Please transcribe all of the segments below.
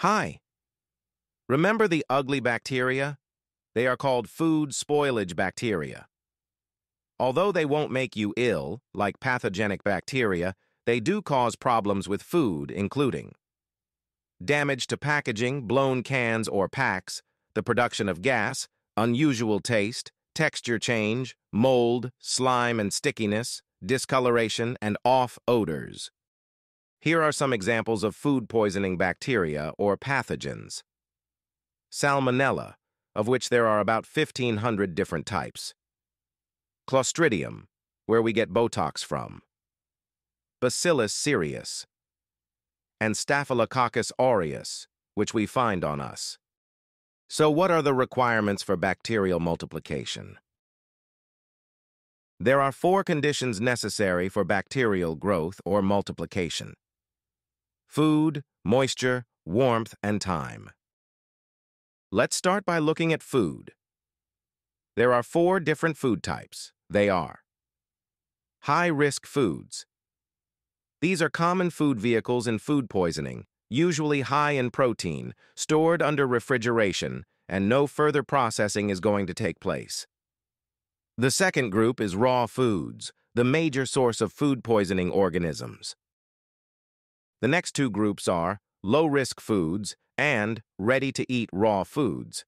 Hi. Remember the ugly bacteria? They are called food spoilage bacteria. Although they won't make you ill, like pathogenic bacteria, they do cause problems with food, including damage to packaging, blown cans or packs, the production of gas, unusual taste, texture change, mold, slime and stickiness, discoloration, and off odors. Here are some examples of food poisoning bacteria or pathogens. Salmonella, of which there are about 1,500 different types. Clostridium, where we get Botox from. Bacillus cereus. And Staphylococcus aureus, which we find on us. So what are the requirements for bacterial multiplication? There are four conditions necessary for bacterial growth or multiplication: food, moisture, warmth, and time. Let's start by looking at food. There are four different food types. They are high-risk foods. These are common food vehicles in food poisoning, usually high in protein, stored under refrigeration, and no further processing is going to take place. The second group is raw foods, the major source of food poisoning organisms. The next two groups are low-risk foods and ready-to-eat raw foods.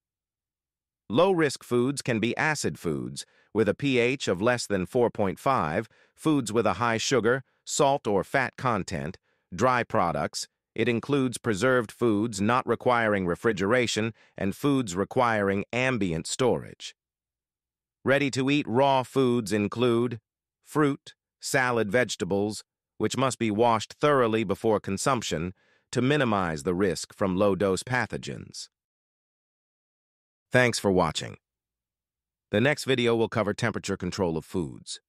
Low-risk foods can be acid foods, with a pH of less than 4.5, foods with a high sugar, salt or fat content, dry products. It includes preserved foods not requiring refrigeration and foods requiring ambient storage. Ready-to-eat raw foods include fruit, salad, vegetables, which must be washed thoroughly before consumption to minimize the risk from low-dose pathogens. Thanks for watching. The next video will cover temperature control of foods.